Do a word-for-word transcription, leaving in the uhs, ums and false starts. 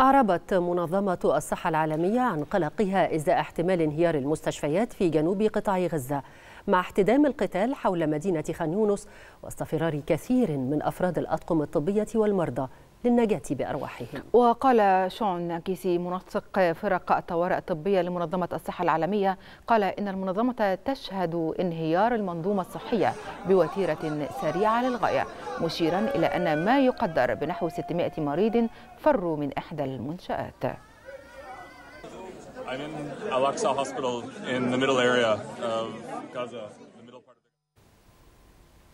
أعربت منظمة الصحة العالمية عن قلقها إزاء احتمال انهيار المستشفيات في جنوب قطاع غزة مع احتدام القتال حول مدينة خان يونس واستفرار كثير من أفراد الأطقم الطبية والمرضى للنجاة بأرواحهم. وقال شون كيسي منسق فرق الطوارئ الطبية لمنظمة الصحة العالمية، قال إن المنظمة تشهد انهيار المنظومة الصحية بوتيرة سريعة للغاية، مشيرا إلى أن ما يقدر بنحو ستمائة مريض فروا من إحدى المنشآت. I'm in Al-Aqsa Hospital in the middle area of Gaza.